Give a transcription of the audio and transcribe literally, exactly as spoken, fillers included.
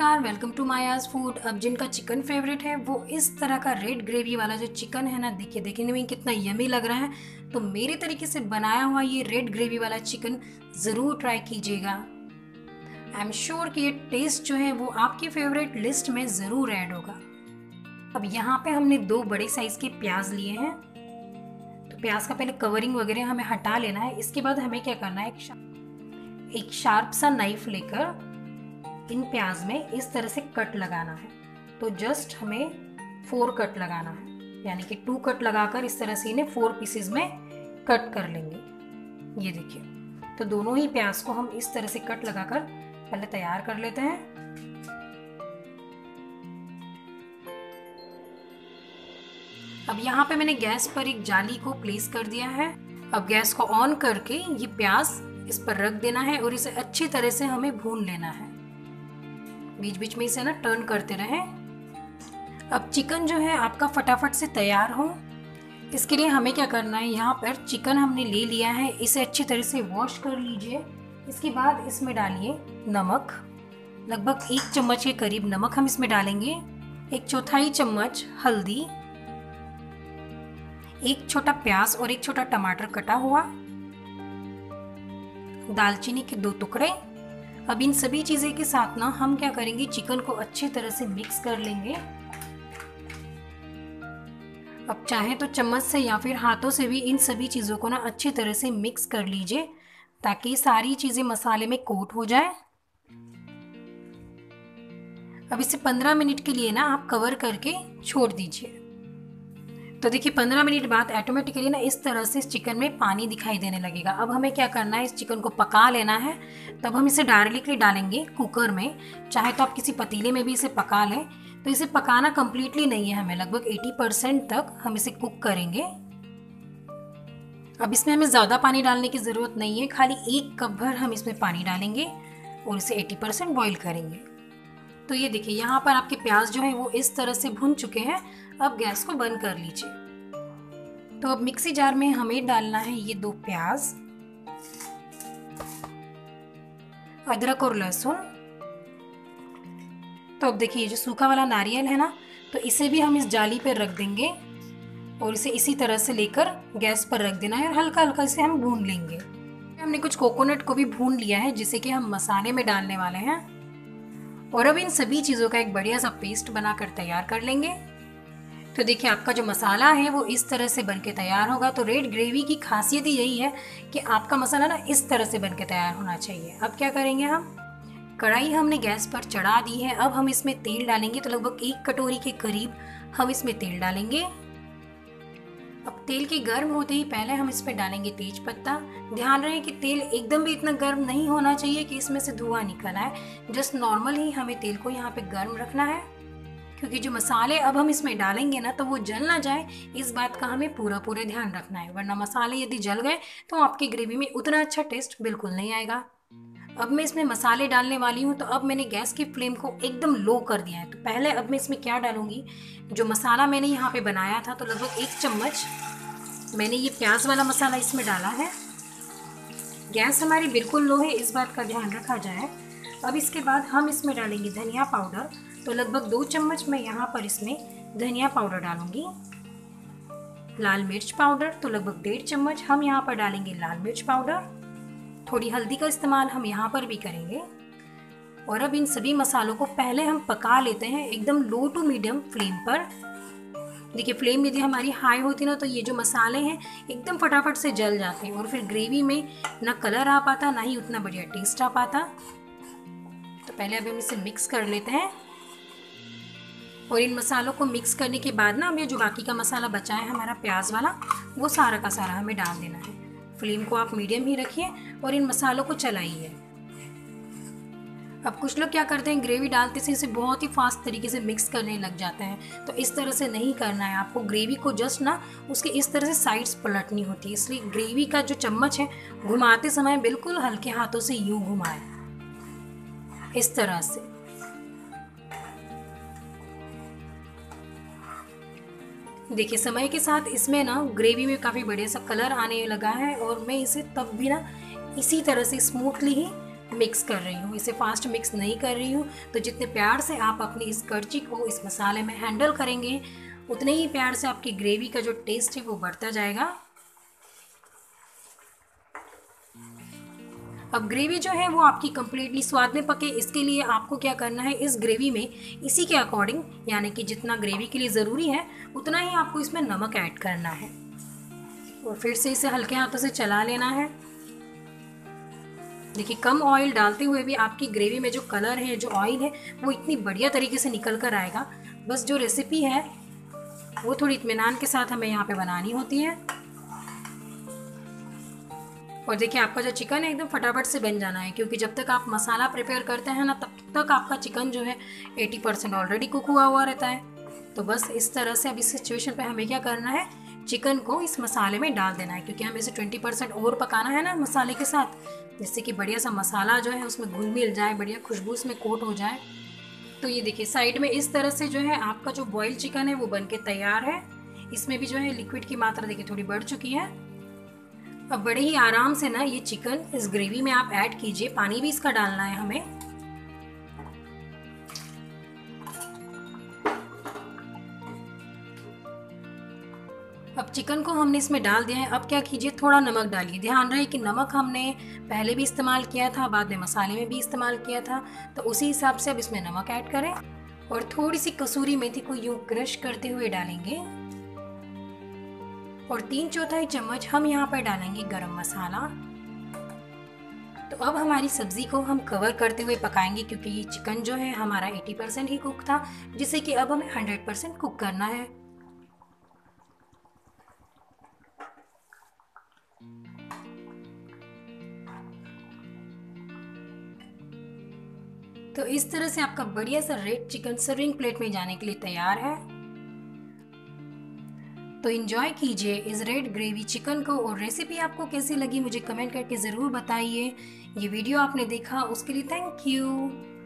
नमस्कार, welcome to Maya's food. अब जिनका चिकन फेवरेट है वो इस तरह का रेड ग्रेवी वाला जो चिकन है ना, देखिए देखने में कितना यमी लग रहा है। तो मेरे तरीके से बनाया हुआ ये रेड ग्रेवी वाला चिकन ज़रूर ट्राई कीजिएगा। आई एम श्योर कि ये टेस्ट जो है वो आपकी फेवरेट लिस्ट में ज़रूर ऐड होगा। अब यहाँ पे हमने दो बड़े साइज़ के प्याज लिए हैं। तो प्याज का पहले कवरिंग वगैरह हमें हटा लेना है। इसके बाद हमें क्या करना है, एक शार्प सा नाइफ लेकर इन प्याज में इस तरह से कट लगाना है। तो जस्ट हमें फोर कट लगाना है, यानी कि टू कट लगाकर इस तरह से इन्हें फोर पीसेज में कट कर लेंगे। ये देखिए, तो दोनों ही प्याज को हम इस तरह से कट लगाकर पहले तैयार कर लेते हैं। अब यहाँ पे मैंने गैस पर एक जाली को प्लेस कर दिया है। अब गैस को ऑन करके ये प्याज इस पर रख देना है और इसे अच्छी तरह से हमें भून लेना है। बीच बीच में इसे ना टर्न करते रहें। अब चिकन जो है आपका फटाफट से तैयार हो, इसके लिए हमें क्या करना है, यहाँ पर चिकन हमने ले लिया है, इसे अच्छी तरह से वॉश कर लीजिए। इसके बाद इसमें डालिए नमक, लगभग एक चम्मच के करीब नमक हम इसमें डालेंगे, एक चौथाई चम्मच हल्दी, एक छोटा प्याज और एक छोटा टमाटर कटा हुआ, दालचीनी के दो टुकड़े। अब इन सभी चीज़ें के साथ ना हम क्या करेंगे, चिकन को अच्छी तरह से मिक्स कर लेंगे। अब चाहे तो चम्मच से या फिर हाथों से भी इन सभी चीज़ों को ना अच्छी तरह से मिक्स कर लीजिए, ताकि सारी चीज़ें मसाले में कोट हो जाए। अब इसे पंद्रह मिनट के लिए ना आप कवर करके छोड़ दीजिए। तो देखिए पंद्रह मिनट बाद ऑटोमेटिकली ना इस तरह से इस चिकन में पानी दिखाई देने लगेगा। अब हमें क्या करना है, इस चिकन को पका लेना है। तब हम इसे डायरेक्टली डालेंगे कुकर में, चाहे तो आप किसी पतीले में भी इसे पका लें। तो इसे पकाना कम्प्लीटली नहीं है हमें, लगभग अस्सी परसेंट तक हम इसे कुक करेंगे। अब इसमें हमें ज़्यादा पानी डालने की ज़रूरत नहीं है, खाली एक कप भर हम इसमें पानी डालेंगे और इसे अस्सी परसेंट बॉईल करेंगे। तो ये देखिए यहाँ पर आपके प्याज जो है वो इस तरह से भुन चुके हैं। अब गैस को बंद कर लीजिए। तो अब मिक्सी जार में हमें डालना है ये दो प्याज, अदरक और लहसुन। तो अब देखिए जो सूखा वाला नारियल है ना, तो इसे भी हम इस जाली पर रख देंगे और इसे इसी तरह से लेकर गैस पर रख देना है और हल्का हल्का इसे हम भून लेंगे। हमने कुछ कोकोनट को भी भून लिया है, जिसे कि हम मसाले में डालने वाले हैं। और अब इन सभी चीज़ों का एक बढ़िया सा पेस्ट बनाकर तैयार कर लेंगे। तो देखिए आपका जो मसाला है वो इस तरह से बनके तैयार होगा। तो रेड ग्रेवी की खासियत ही यही है कि आपका मसाला ना इस तरह से बनके तैयार होना चाहिए। अब क्या करेंगे, हम कढ़ाई हमने गैस पर चढ़ा दी है। अब हम इसमें तेल डालेंगे, तो लगभग एक कटोरी के करीब हम इसमें तेल डालेंगे। अब तेल के गर्म होते ही पहले हम इसमें डालेंगे तेज पत्ता। ध्यान रहे कि तेल एकदम भी इतना गर्म नहीं होना चाहिए कि इसमें से धुआं निकल आए। जस्ट नॉर्मल ही हमें तेल को यहाँ पे गर्म रखना है, क्योंकि जो मसाले अब हम इसमें डालेंगे ना, तो वो जल ना जाए, इस बात का हमें पूरा पूरा ध्यान रखना है। वरना मसाले यदि जल गए तो आपकी ग्रेवी में उतना अच्छा टेस्ट बिल्कुल नहीं आएगा। अब मैं इसमें मसाले डालने वाली हूँ। तो अब मैंने गैस की फ्लेम को एकदम लो कर दिया है। तो पहले अब मैं इसमें क्या डालूँगी, जो मसाला मैंने यहाँ पे बनाया था, तो लगभग एक चम्मच मैंने ये प्याज वाला मसाला इसमें डाला है। गैस हमारी बिल्कुल लो है, इस बात का ध्यान रखा जाए। अब इसके बाद हम इसमें डालेंगे धनिया पाउडर। तो लगभग दो चम्मच मैं यहाँ पर इसमें धनिया पाउडर डालूँगी। लाल मिर्च पाउडर, तो लगभग डेढ़ चम्मच हम यहाँ पर डालेंगे लाल मिर्च पाउडर। थोड़ी हल्दी का इस्तेमाल हम यहाँ पर भी करेंगे। और अब इन सभी मसालों को पहले हम पका लेते हैं एकदम लो टू मीडियम फ्लेम पर। देखिए फ्लेम यदि हमारी हाई होती ना, तो ये जो मसाले हैं एकदम फटाफट से जल जाते हैं और फिर ग्रेवी में ना कलर आ पाता, ना ही उतना बढ़िया टेस्ट आ पाता। तो पहले अब हम इसे मिक्स कर लेते हैं। और इन मसालों को मिक्स करने के बाद ना, अब ये जो बाकी का मसाला बचा है हमारा प्याज वाला, वो सारा का सारा हमें डाल देना है। फ्लेम को आप मीडियम ही रखिए और इन मसालों को चलाइए। अब कुछ लोग क्या करते हैं, ग्रेवी डालते से इसे बहुत ही फास्ट तरीके से मिक्स करने लग जाते हैं। तो इस तरह से नहीं करना है आपको। ग्रेवी को जस्ट ना उसके इस तरह से साइड्स पलटनी होती है, इसलिए ग्रेवी का जो चम्मच है घुमाते समय बिल्कुल हल्के हाथों से यूं घुमाएं, इस तरह से। देखिए समय के साथ इसमें ना ग्रेवी में काफ़ी बढ़िया सा कलर आने लगा है। और मैं इसे तब भी ना इसी तरह से स्मूथली ही मिक्स कर रही हूँ, इसे फास्ट मिक्स नहीं कर रही हूँ। तो जितने प्यार से आप अपनी इस करछी को इस मसाले में हैंडल करेंगे उतने ही प्यार से आपकी ग्रेवी का जो टेस्ट है वो बढ़ता जाएगा। अब ग्रेवी जो है वो आपकी कम्प्लीटली स्वाद में पके, इसके लिए आपको क्या करना है, इस ग्रेवी में इसी के अकॉर्डिंग यानी कि जितना ग्रेवी के लिए ज़रूरी है उतना ही आपको इसमें नमक ऐड करना है और फिर से इसे हल्के हाथों से चला लेना है। देखिए कम ऑयल डालते हुए भी आपकी ग्रेवी में जो कलर है, जो ऑयल है, वो इतनी बढ़िया तरीके से निकल कर आएगा। बस जो रेसिपी है वो थोड़ी इत्मीनान के साथ हमें यहाँ पे बनानी होती है। और देखिए आपका जो चिकन है एकदम फटाफट से बन जाना है, क्योंकि जब तक आप मसाला प्रिपेयर करते हैं ना तब तक आपका चिकन जो है अस्सी परसेंट ऑलरेडी कुक हुआ हुआ रहता है। तो बस इस तरह से अब इस सिचुएशन पे हमें क्या करना है, चिकन को इस मसाले में डाल देना है, क्योंकि हमें इसे बीस परसेंट और पकाना है ना मसाले के साथ, जिससे कि बढ़िया सा मसाला जो है उसमें घुल मिल जाए, बढ़िया खुशबू उसमें कोट हो जाए। तो ये देखिए साइड में इस तरह से जो है आपका जो बॉइल्ड चिकन है वो बन के तैयार है। इसमें भी जो है लिक्विड की मात्रा देखिए थोड़ी बढ़ चुकी है। अब बड़े ही आराम से ना ये चिकन इस ग्रेवी में आप ऐड कीजिए, पानी भी इसका डालना है हमें। अब चिकन को हमने इसमें डाल दिया है। अब क्या कीजिए, थोड़ा नमक डालिए। ध्यान रहे कि नमक हमने पहले भी इस्तेमाल किया था, बाद में मसाले में भी इस्तेमाल किया था, तो उसी हिसाब से अब इसमें नमक ऐड करें और थोड़ी सी कसूरी मेथी को यूं क्रश करते हुए डालेंगे। और तीन चौथाई चम्मच हम यहाँ पर डालेंगे गरम मसाला। तो अब हमारी सब्ज़ी को हम कवर करते हुए पकाएंगे, क्योंकि ये चिकन जो है हमारा अस्सी परसेंट ही कुक था, जिसे कि अब हमें सौ परसेंट कुक करना है। तो इस तरह से आपका बढ़िया सा रेड चिकन सर्विंग प्लेट में जाने के लिए तैयार है। तो इन्जॉय कीजिए इस रेड ग्रेवी चिकन को। और रेसिपी आपको कैसी लगी मुझे कमेंट करके ज़रूर बताइए। ये वीडियो आपने देखा उसके लिए थैंक यू।